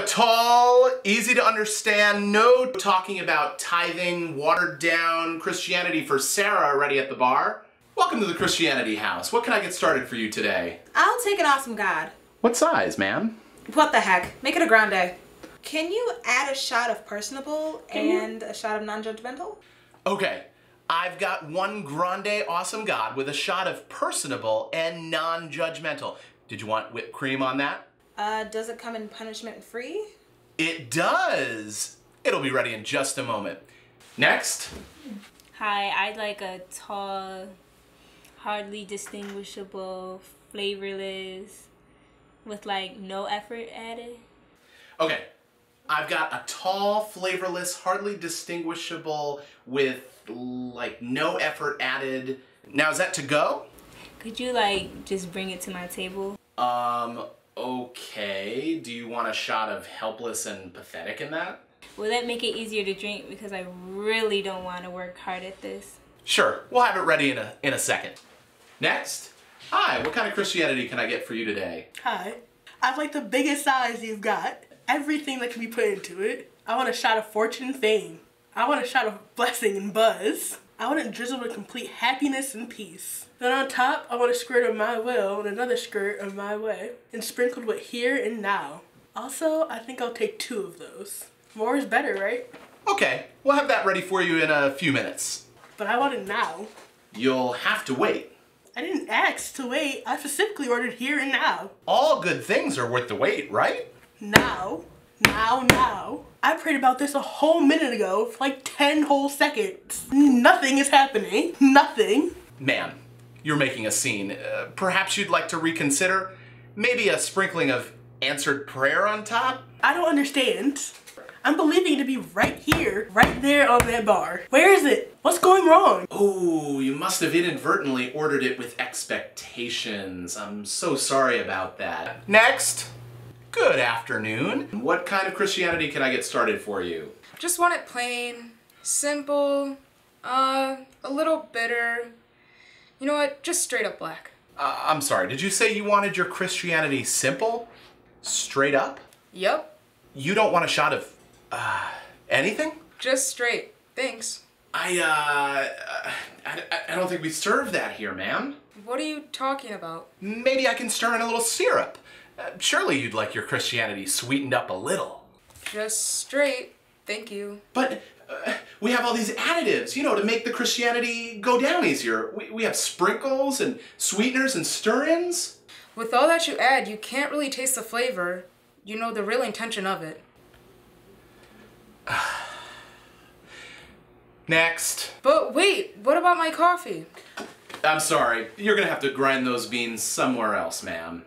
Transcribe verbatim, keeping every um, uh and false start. Capital, easy to understand, no talking about tithing, watered down Christianity for Sarah already at the bar. Welcome to the Christianity House. What can I get started for you today? I'll take an awesome God. What size, ma'am? What the heck? Make it a grande. Can you add a shot of personable and a shot of non-judgmental? Okay, I've got one grande awesome God with a shot of personable and non-judgmental. Did you want whipped cream on that? Uh, does it come in punishment free? It does! It'll be ready in just a moment. Next. Hi, I'd like a tall, hardly distinguishable, flavorless, with like no effort added. Okay, I've got a tall, flavorless, hardly distinguishable, with like no effort added. Now, is that to go? Could you like just bring it to my table? Um... Okay, do you want a shot of helpless and pathetic in that? Will that make it easier to drink because I really don't want to work hard at this? Sure, we'll have it ready in a, in a second. Next. Hi, what kind of Christianity can I get for you today? Hi, I'd like the biggest size you've got, everything that can be put into it. I want a shot of fortune and fame. I want a shot of blessing and buzz. I want it drizzled with complete happiness and peace. Then on top, I want a skirt of my will and another skirt of my way, and sprinkled with here and now. Also, I think I'll take two of those. More is better, right? Okay, we'll have that ready for you in a few minutes. But I want it now. You'll have to wait. I didn't ask to wait. I specifically ordered here and now. All good things are worth the wait, right? Now, now, now. I prayed about this a whole minute ago for like ten whole seconds. Nothing is happening. Nothing. Ma'am, you're making a scene. Uh, perhaps you'd like to reconsider? Maybe a sprinkling of answered prayer on top? I don't understand. I'm believing it to be right here, right there on that bar. Where is it? What's going wrong? Oh, you must have inadvertently ordered it with expectations. I'm so sorry about that. Next. Good afternoon. What kind of Christianity can I get started for you? Just want it plain, simple, uh, a little bitter. You know what? Just straight up black. Uh, I'm sorry, did you say you wanted your Christianity simple? Straight up? Yep. You don't want a shot of, uh, anything? Just straight. Thanks. I, uh, I, I don't think we serve that here, ma'am. What are you talking about? Maybe I can stir in a little syrup. Uh, surely you'd like your Christianity sweetened up a little. Just straight, thank you. But uh, we have all these additives, you know, to make the Christianity go down easier. We, we have sprinkles and sweeteners and stir-ins. With all that you add, you can't really taste the flavor. You know the real intention of it. Next. But wait, what about my coffee? I'm sorry, you're gonna have to grind those beans somewhere else, ma'am.